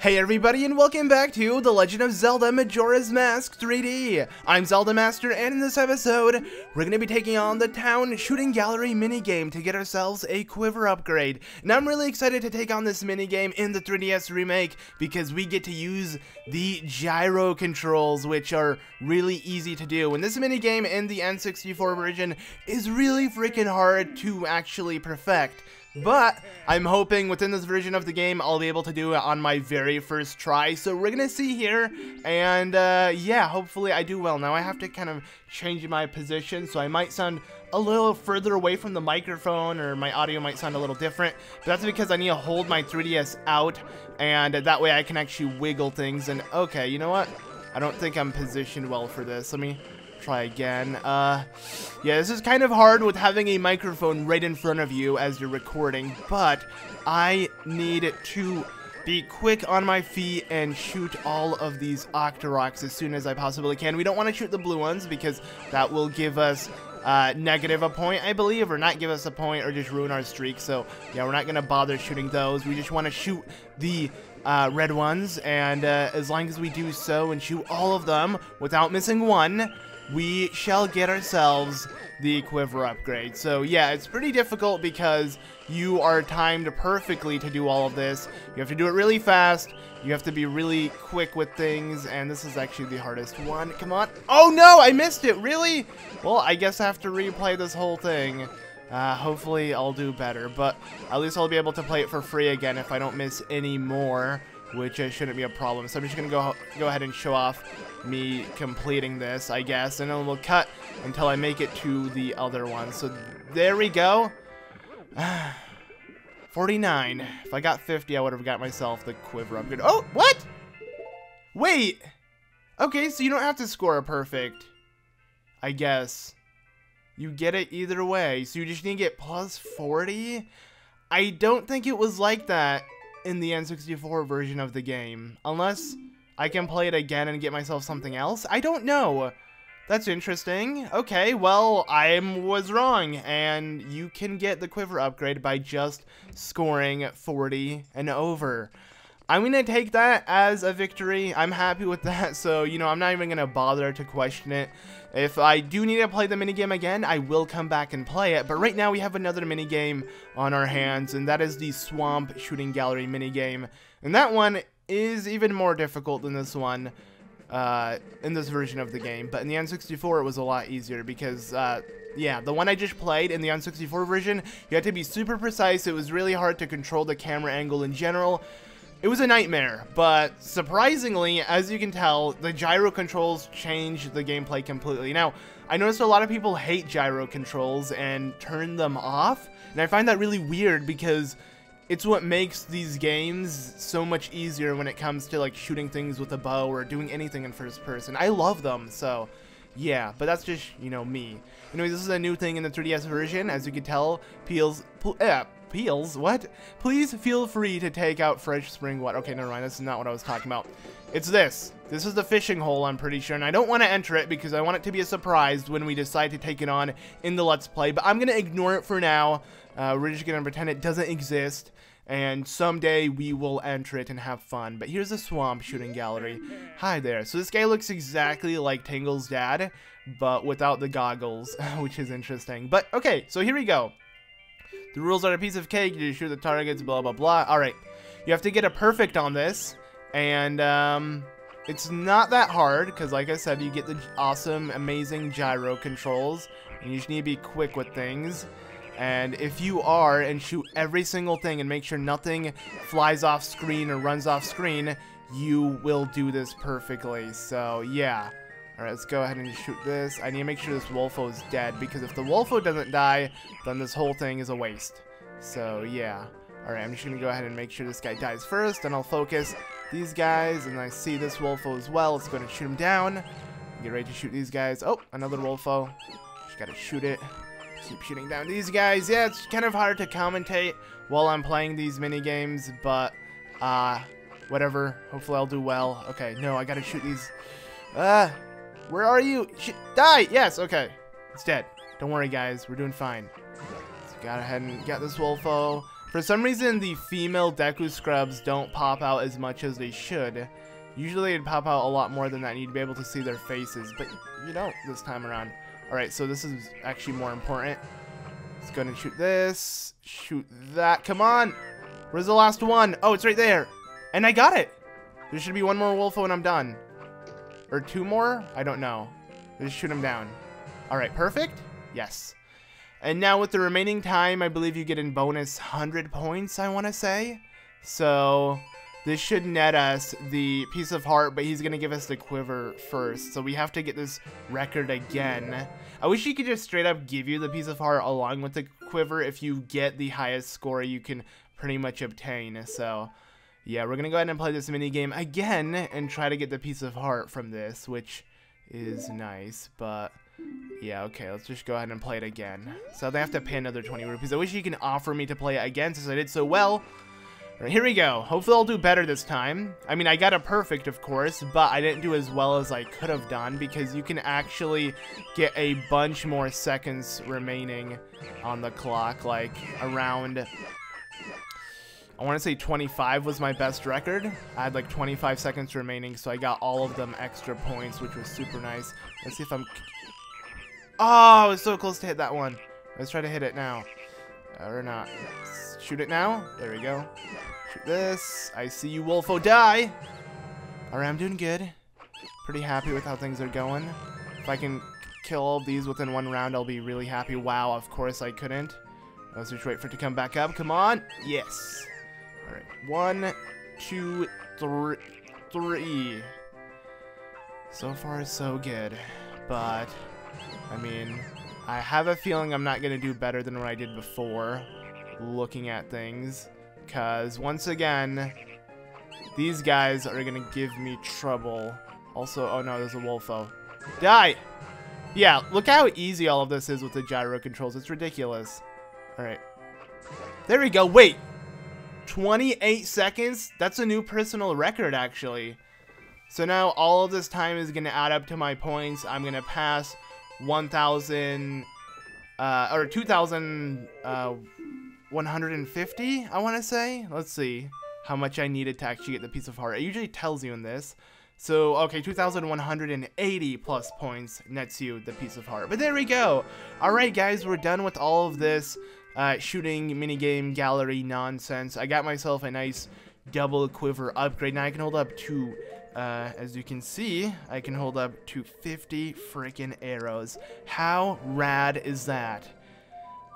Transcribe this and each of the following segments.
Hey everybody, and welcome back to The Legend of Zelda Majora's Mask 3D. I'm Zelda Master, and in this episode, we're going to be taking on the Town Shooting Gallery minigame to get ourselves a Quiver Upgrade. And I'm really excited to take on this minigame in the 3DS remake, because we get to use the gyro controls, which are really easy to do. And this minigame in the N64 version is really freaking hard to actually perfect. But I'm hoping within this version of the game I'll be able to do it on my very first try. So we're gonna see here, and yeah, hopefully I do well. Now I have to kind of change my position, so I might sound a little further away from the microphone, or my audio might sound a little different, but that's because I need to hold my 3DS out, and that way I can actually wiggle things. And okay, you know what, I don't think I'm positioned well for this. Let me try again. Yeah, this is kind of hard with having a microphone right in front of you as you're recording, but I need to be quick on my feet and shoot all of these Octoroks as soon as I possibly can. We don't want to shoot the blue ones because that will give us negative a point, I believe, or not give us a point, or just ruin our streak. So yeah, we're not gonna bother shooting those. We just want to shoot the red ones, and as long as we do so and shoot all of them without missing one, we shall get ourselves the Quiver Upgrade. So yeah, it's pretty difficult because you are timed perfectly to do all of this. You have to do it really fast. You have to be really quick with things, and this is actually the hardest one. Come on. Oh no, I missed it. Really? Well, I guess I have to replay this whole thing. Hopefully I'll do better, but at least I'll be able to play it for free again if I don't miss any more, which shouldn't be a problem. So I'm just going to go ahead and show off me completing this, I guess, and then we'll cut until I make it to the other one. So there we go. 49. If I got 50, I would have got myself the Quiver Upgrade. Oh, what? Wait. Okay, so you don't have to score a perfect, I guess. You get it either way. So you just need to get plus 40? I don't think it was like that in the N64 version of the game, unless I can play it again and get myself something else. I don't know. That's interesting. Okay, well, I was wrong, and you can get the Quiver Upgrade by just scoring 40 and over. I'm gonna take that as a victory. I'm happy with that, so, you know, I'm not even gonna bother to question it. If I do need to play the minigame again, I will come back and play it, but right now we have another minigame on our hands, and that is the Swamp Shooting Gallery minigame, and that one is even more difficult than this one, in this version of the game, but in the N64 it was a lot easier because, yeah, the one I just played in the N64 version, you had to be super precise. It was really hard to control the camera angle in general. It was a nightmare, but surprisingly, as you can tell, the gyro controls change the gameplay completely. Now, I noticed a lot of people hate gyro controls and turn them off, and I find that really weird because it's what makes these games so much easier when it comes to, like, shooting things with a bow or doing anything in first person. I love them, so yeah, but that's just, you know, me. Anyway, this is a new thing in the 3DS version. As you can tell, please feel free to take out fresh spring water. Okay, never mind, this is not what I was talking about. It's this. This is the fishing hole, I'm pretty sure, and I don't want to enter it because I want it to be a surprise when we decide to take it on in the Let's Play, but I'm going to ignore it for now. We're just going to pretend it doesn't exist, and someday we will enter it and have fun. But here's the Swamp Shooting Gallery. Hi there. So this guy looks exactly like Tangle's dad, but without the goggles, which is interesting. But okay, so here we go. The rules are a piece of cake. You shoot the targets, blah, blah, blah. All right. You have to get a perfect on this. And it's not that hard because, like I said, you get the awesome, amazing gyro controls. And you just need to be quick with things. And if you are and shoot every single thing and make sure nothing flies off screen or runs off screen, you will do this perfectly. So, yeah. Alright, let's go ahead and shoot this. I need to make sure this Wolfo is dead, because if the Wolfo doesn't die, then this whole thing is a waste. So, yeah. Alright, I'm just going to go ahead and make sure this guy dies first, and I'll focus these guys, and I see this Wolfo as well. Let's go ahead and shoot him down. Get ready to shoot these guys. Oh, another Wolfo. Just gotta shoot it. Keep shooting down these guys. Yeah, it's kind of hard to commentate while I'm playing these minigames, but, whatever. Hopefully I'll do well. Okay, no, I gotta shoot these. Where are you? Die! Yes, okay. It's dead. Don't worry, guys. We're doing fine. So, got ahead and got this Wolfo. For some reason, the female Deku scrubs don't pop out as much as they should. Usually they'd pop out a lot more than that, and you'd be able to see their faces, but you don't this time around. Alright, so this is actually more important. Let's go ahead and shoot this. Shoot that. Come on! Where's the last one? Oh, it's right there! And I got it! There should be one more Wolfo and I'm done. Or two more? I don't know. Just shoot him down. Alright, perfect? Yes. And now with the remaining time, I believe you get in bonus 100 points, I want to say. So this should net us the piece of heart, but he's going to give us the quiver first. So we have to get this record again. I wish he could just straight up give you the piece of heart along with the quiver if you get the highest score you can pretty much obtain. So yeah, we're going to go ahead and play this minigame again and try to get the piece of heart from this, which is nice, but yeah, okay, let's just go ahead and play it again. So they have to pay another 20 rupees. I wish you can offer me to play it again since I did so well. Right, here we go. Hopefully I'll do better this time. I mean, I got a perfect, of course, but I didn't do as well as I could have done because you can actually get a bunch more seconds remaining on the clock, like around, I want to say 25 was my best record. I had like 25 seconds remaining, so I got all of them extra points, which was super nice. Let's see if I'm... Oh, I was so close to hit that one. Let's try to hit it now. Or not. Let's shoot it now. There we go. Shoot this. I see you, Wolfo. Die! Alright, I'm doing good. Pretty happy with how things are going. If I can kill all of these within one round, I'll be really happy. Wow, of course I couldn't. Let's just wait for it to come back up. Come on. Yes. Alright, 1, 2, 3. So far, so good. But, I mean, I have a feeling I'm not going to do better than what I did before looking at things. Because, once again, these guys are going to give me trouble. Also, oh no, there's a Wolfo. Die! Yeah, look how easy all of this is with the gyro controls. It's ridiculous. Alright. There we go. Wait! 28 seconds? That's a new personal record, actually. So now all of this time is going to add up to my points. I'm going to pass 1,000... or 2,150, I want to say? Let's see how much I needed to actually get the piece of heart. It usually tells you in this. So, okay, 2,180 plus points nets you the piece of heart. But there we go! Alright, guys, we're done with all of this shooting minigame gallery nonsense. I got myself a nice double quiver upgrade. Now I can hold up to, as you can see, I can hold up to 50 freaking arrows. How rad is that?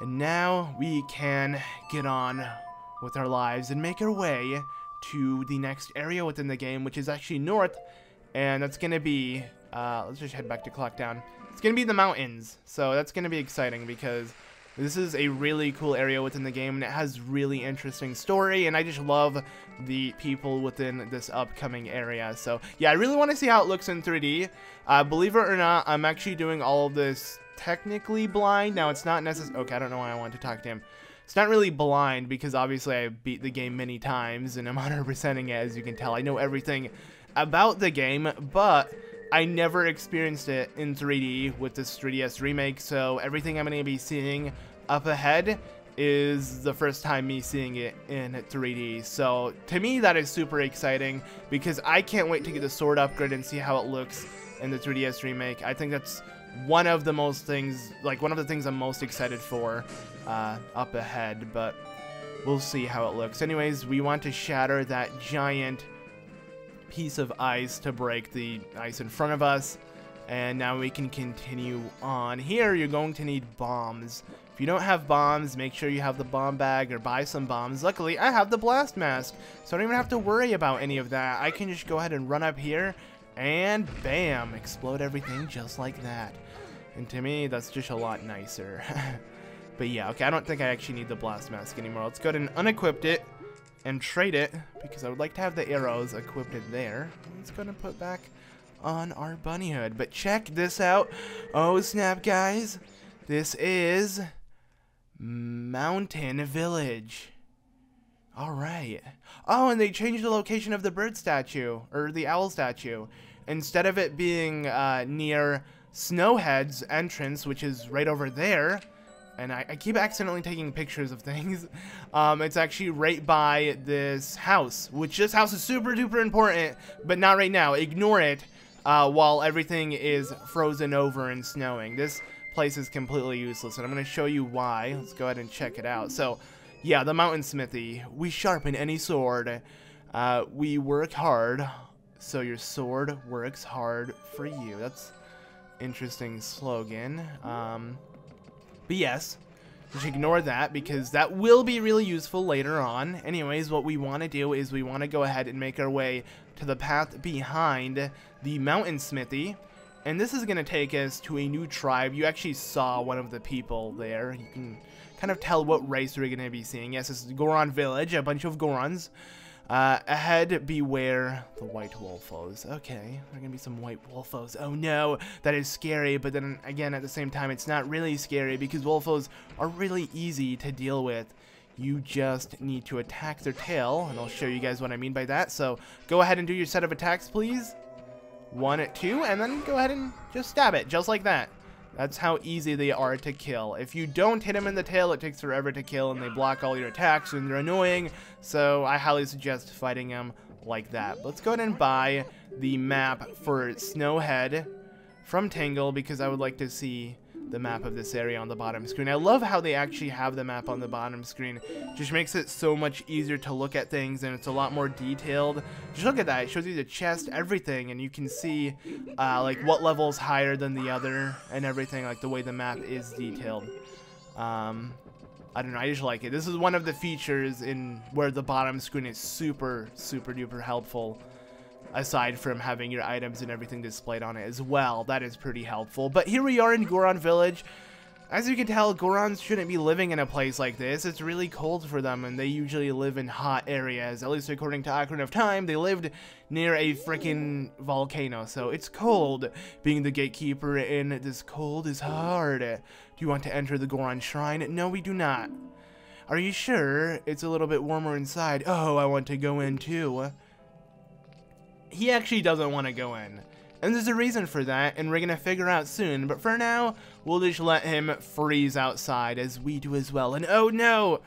And now we can get on with our lives and make our way to the next area within the game, which is actually north. And that's going to be, let's just head back to Clock Town. It's going to be the mountains. So that's going to be exciting because this is a really cool area within the game, and it has really interesting story, and I just love the people within this upcoming area. So, yeah, I really want to see how it looks in 3D. Believe it or not, I'm actually doing all of this technically blind. Now, it's not necessary. Okay, I don't know why I wanted to talk to him. It's not really blind because, obviously, I beat the game many times, and I'm 100%ing it, as you can tell. I know everything about the game, but I never experienced it in 3D with this 3DS remake, so everything I'm going to be seeing up ahead is the first time me seeing it in 3D. So to me, that is super exciting because I can't wait to get the sword upgrade and see how it looks in the 3DS remake. I think that's one of the things I'm most excited for up ahead, but we'll see how it looks. Anyways, we want to shatter that giant piece of ice to break the ice in front of us, and now we can continue on. Here you're going to need bombs. If you don't have bombs, make sure you have the bomb bag or buy some bombs. Luckily I have the blast mask, so I don't even have to worry about any of that. I can just go ahead and run up here and bam, explode everything just like that, and to me that's just a lot nicer. But yeah, okay, I don't think I actually need the blast mask anymore. Let's go ahead and unequip it and trade it, because I would like to have the arrows equipped in there. Let's go ahead and put back on our bunny hood. But check this out. Oh snap, guys. This is Mountain Village. Alright. Oh, and they changed the location of the bird statue, or the owl statue. Instead of it being near Snowhead's entrance, which is right over there, and I keep accidentally taking pictures of things. It's actually right by this house, which this house is super duper important, but not right now. Ignore it while everything is frozen over and snowing. This place is completely useless, and I'm going to show you why. Let's go ahead and check it out. So, yeah, the mountain smithy. We sharpen any sword. We work hard, so your sword works hard for you. That's interesting slogan. But yes, just ignore that because that will be really useful later on. Anyways, what we want to do is we want to go ahead and make our way to the path behind the mountain smithy. And this is going to take us to a new tribe. You actually saw one of the people there. You can kind of tell what race we're going to be seeing. Yes, this is Goron Village, a bunch of Gorons. Ahead, beware the white wolfos. Okay, there are gonna be some white wolfos. Oh no, that is scary, but then again, at the same time, it's not really scary because wolfos are really easy to deal with. You just need to attack their tail, and I'll show you guys what I mean by that. So go ahead and do your set of attacks, please. 1 at 2, and then go ahead and just stab it, just like that. That's how easy they are to kill. If you don't hit them in the tail, it takes forever to kill, and they block all your attacks, and they're annoying, so I highly suggest fighting them like that. Let's go ahead and buy the map for Snowhead from Tangle, because I would like to see the map of this area on the bottom screen. I love how they actually have the map on the bottom screen. Just makes it so much easier to look at things, and it's a lot more detailed. Just look at that. It shows you the chest, everything, and you can see like what level's higher than the other and everything, like the way the map is detailed. I don't know, I just like it. This is one of the features in where the bottom screen is super duper helpful. Aside from having your items and everything displayed on it as well. That is pretty helpful. But here we are in Goron Village. As you can tell, Gorons shouldn't be living in a place like this. It's really cold for them, and they usually live in hot areas. At least according to Ocarina of Time, they lived near a freaking volcano. So it's cold. Being the gatekeeper in this cold is hard. Do you want to enter the Goron Shrine? No, we do not. Are you sure? It's a little bit warmer inside. Oh, I want to go in too. He actually doesn't want to go in, and there's a reason for that, and we're gonna figure out soon, but for now we'll just let him freeze outside as we do as well. And oh no,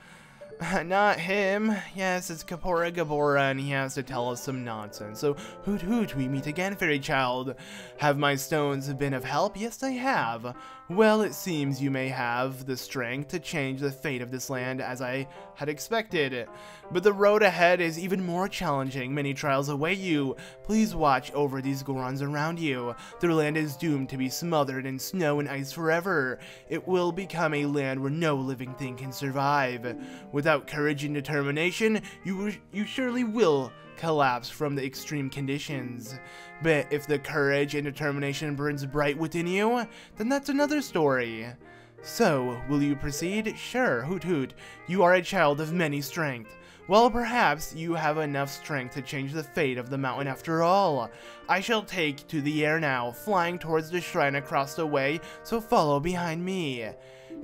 not him. Yes, it's Kapora Gabora, and he has to tell us some nonsense. So hoot hoot, we meet again, fairy child. Have my stones been of help? Yes, they have. Well, it seems you may have the strength to change the fate of this land as I had expected, but the road ahead is even more challenging. Many trials await you. Please watch over these Gorons around you. Their land is doomed to be smothered in snow and ice forever. It will become a land where no living thing can survive. Without courage and determination, you surely will collapse from the extreme conditions. But if the courage and determination burns bright within you, then that's another story. So, will you proceed? Sure, hoot hoot. You are a child of many strength. Well, perhaps you have enough strength to change the fate of the mountain after all. I shall take to the air now, flying towards the shrine across the way, so follow behind me.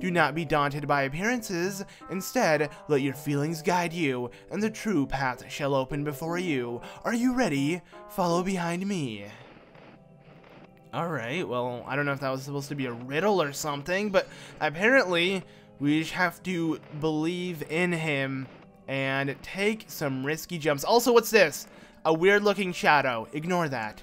Do not be daunted by appearances. Instead, let your feelings guide you, and the true path shall open before you. Are you ready? Follow behind me. Alright, well, I don't know if that was supposed to be a riddle or something, but apparently we just have to believe in him and take some risky jumps. Also, what's this? A weird-looking shadow. Ignore that.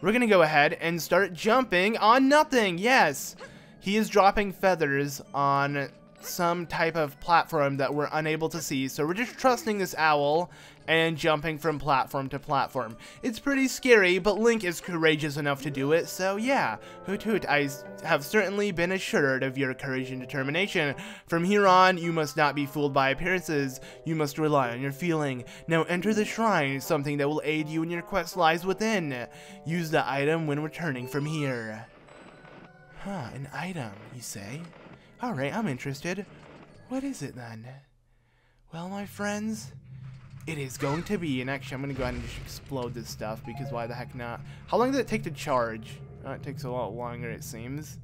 We're gonna go ahead and start jumping on nothing. Yes! He is dropping feathers on some type of platform that we're unable to see, so we're just trusting this owl and jumping from platform to platform. It's pretty scary, but Link is courageous enough to do it, so yeah. Hoot hoot, I have certainly been assured of your courage and determination. From here on, you must not be fooled by appearances. You must rely on your feeling. Now enter the shrine, something that will aid you in your quest lies within. Use the item when returning from here. Huh, an item, you say? Alright, I'm interested. What is it then? Well, my friends, it is going to be, and actually I'm going to go ahead and just explode this stuff, because why the heck not? How long does it take to charge? Oh, it takes a lot longer, it seems.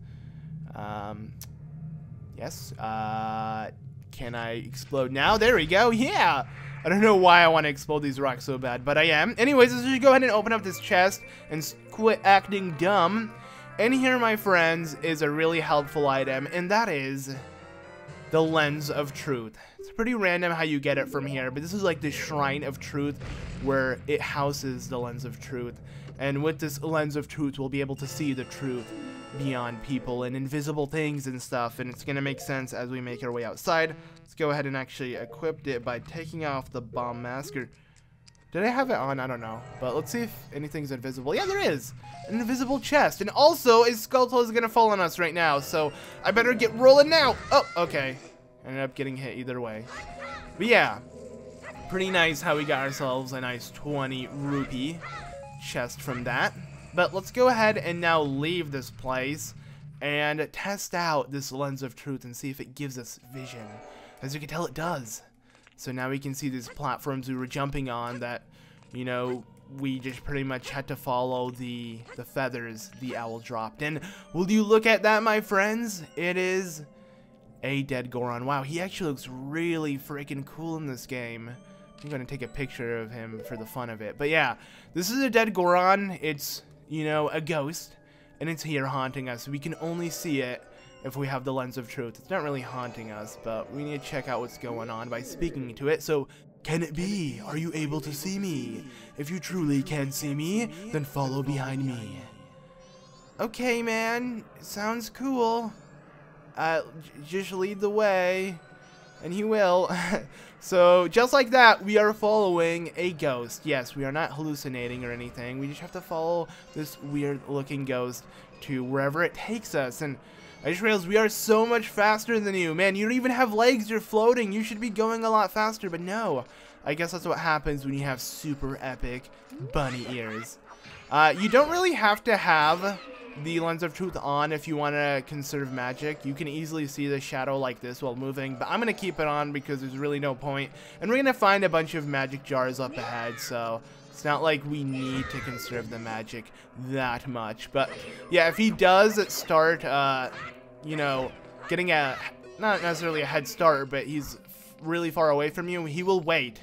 Yes, can I explode now? There we go, yeah! I don't know why I want to explode these rocks so bad, but I am. Anyways, let's just go ahead and open up this chest and quit acting dumb. And here, my friends, is a really helpful item, and that is the Lens of Truth. It's pretty random how you get it from here, but this is like the Shrine of Truth where it houses the Lens of Truth. And with this Lens of Truth, we'll be able to see the truth beyond people and invisible things and stuff, and it's gonna make sense as we make our way outside. Let's go ahead and actually equip it by taking off the bomb mask. Or did I have it on? I don't know, but let's see if anything's invisible. Yeah, there is an invisible chest, and also a skulltula is gonna fall on us right now, so I better get rolling now. Oh, okay, I ended up getting hit either way, but yeah, pretty nice how we got ourselves a nice 20 rupee chest from that. But let's go ahead and now leave this place and test out this Lens of Truth and see if it gives us vision. As you can tell, it does. So now we can see these platforms we were jumping on that, you know, we just pretty much had to follow the feathers the owl dropped. And will you look at that, my friends? It is a dead Goron. Wow, he actually looks really freaking cool in this game. I'm going to take a picture of him for the fun of it. But yeah, this is a dead Goron. It's, you know, a ghost, and it's here haunting us. We can only see it if we have the Lens of Truth. It's not really haunting us, but we need to check out what's going on by speaking to it. So, can it be? Are you able to see me? If you truly can see me, then follow behind me. Okay, man. Sounds cool. Just lead the way. And he will. So just like that, we are following a ghost. Yes, we are not hallucinating or anything. We just have to follow this weird looking ghost to wherever it takes us. And I just realized we are so much faster than you. Man, you don't even have legs. You're floating. You should be going a lot faster. But no, I guess that's what happens when you have super epic bunny ears. You don't really have to have the Lens of Truth on if you want to conserve magic. You can easily see the shadow like this while moving, but I'm going to keep it on because there's really no point. And we're going to find a bunch of magic jars up ahead, so it's not like we need to conserve the magic that much. But yeah, if he does start, you know, getting a, not necessarily a head start, but he's really far away from you, he will wait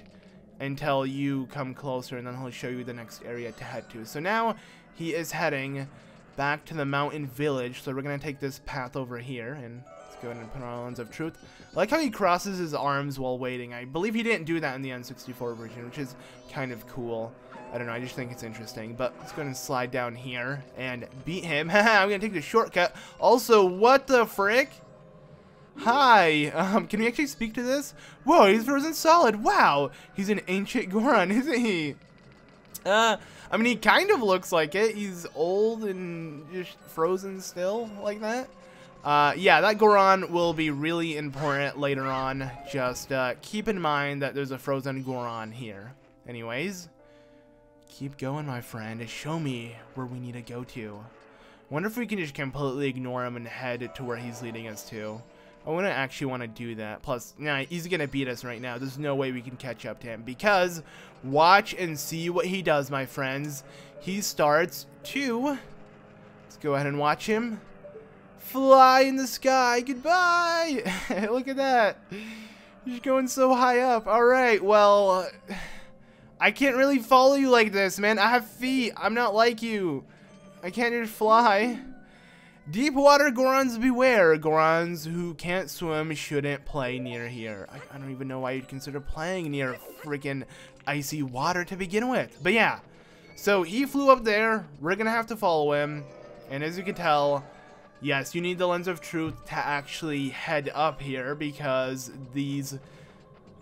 until you come closer, and then he'll show you the next area to head to. So now he is heading back to the mountain village, so we're gonna take this path over here, and let's go ahead and put on our Lens of Truth. I like how he crosses his arms while waiting. I believe he didn't do that in the N64 version, which is kind of cool. I don't know, I just think it's interesting. But let's go ahead and slide down here and beat him. I'm gonna take the shortcut. Also, what the frick? Hi, can we actually speak to this? Whoa, he's frozen solid. Wow, he's an ancient Goron, isn't he? I mean, he kind of looks like it. He's old and just frozen still like that. Yeah, that Goron will be really important later on. Just keep in mind that there's a frozen Goron here. Anyways, keep going, my friend. Show me where we need to go to. Wonder if we can just completely ignore him and head to where he's leading us to. I wouldn't actually want to do that. Plus, nah, he's going to beat us right now. There's no way we can catch up to him because watch and see what he does, my friends. He starts to, let's go ahead and watch him fly in the sky. Goodbye. Look at that. He's going so high up. All right. Well, I can't really follow you like this, man. I have feet. I'm not like you. I can't just fly. Deep water Gorons beware. Gorons who can't swim shouldn't play near here. I don't even know why you'd consider playing near freaking icy water to begin with. But yeah, so he flew up there. We're going to have to follow him. And as you can tell, yes, you need the Lens of Truth to actually head up here because these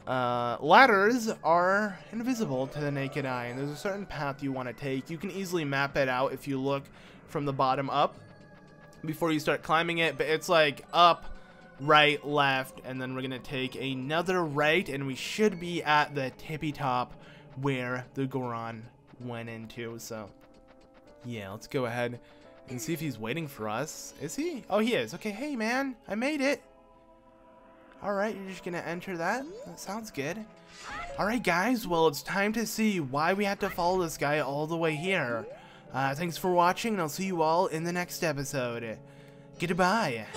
ladders are invisible to the naked eye. And there's a certain path you want to take. You can easily map it out if you look from the bottom up before you start climbing it, but it's like up, right, left, and then we're gonna take another right, and we should be at the tippy top where the Goron went into. So yeah, let's go ahead and see if he's waiting for us. Is he? Oh, he is. Okay, hey man, I made it. All right, you're just gonna enter that. That sounds good. All right guys, well, it's time to see why we had to follow this guy all the way here. Thanks for watching, and I'll see you all in the next episode. Goodbye.